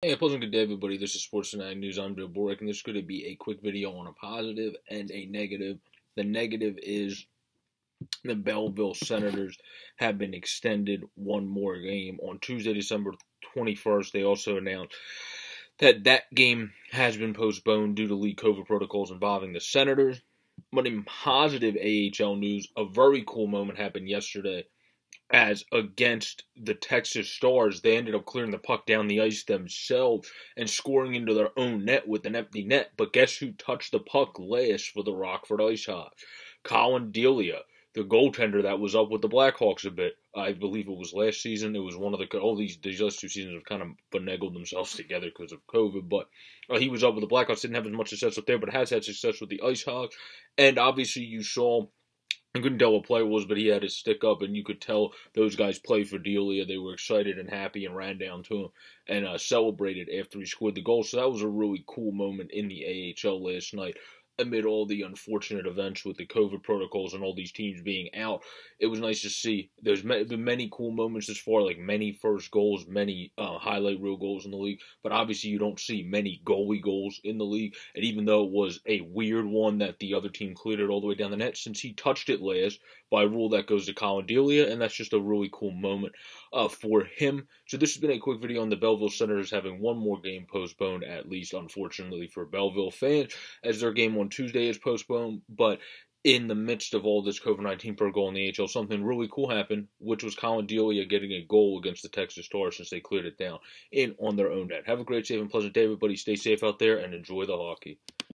Hey, opposing good day, everybody. This is Sports Tonight News. I'm Bill Boric, and this is going to be a quick video on a positive and a negative. The negative is the Belleville Senators have been extended one more game. On Tuesday, December 21st, they also announced that game has been postponed due to league COVID protocols involving the Senators. But in positive AHL news, a very cool moment happened yesterday. As against the Texas Stars, they ended up clearing the puck down the ice themselves and scoring into their own net with an empty net. But guess who touched the puck last for the Rockford IceHogs? Collin Delia, the goaltender that was up with the Blackhawks a bit. I believe it was last season. It was one of the... all these last two seasons have kind of finagled themselves together because of COVID. But he was up with the Blackhawks. Didn't have as much success up there, but has had success with the IceHogs. And obviously you saw... I couldn't tell what play it was, but he had his stick up, and you could tell those guys played for Delia. They were excited and happy and ran down to him and celebrated after he scored the goal. So that was a really cool moment in the AHL last night. Amid all the unfortunate events with the COVID protocols and all these teams being out, it was nice to see. There's many cool moments this far, like many first goals, many highlight reel goals in the league. But obviously, you don't see many goalie goals in the league. And even though it was a weird one that the other team cleared it all the way down the net, since he touched it last, by rule that goes to Collin Delia, and that's just a really cool moment for him. So this has been a quick video on the Belleville Senators having one more game postponed, at least unfortunately for Belleville fans, as their game on Tuesday is postponed, but in the midst of all this COVID-19 protocol in the AHL, something really cool happened, which was Collin Delia getting a goal against the Texas Stars since they cleared it down on their own net. Have a great, safe, and pleasant day, everybody. Stay safe out there and enjoy the hockey.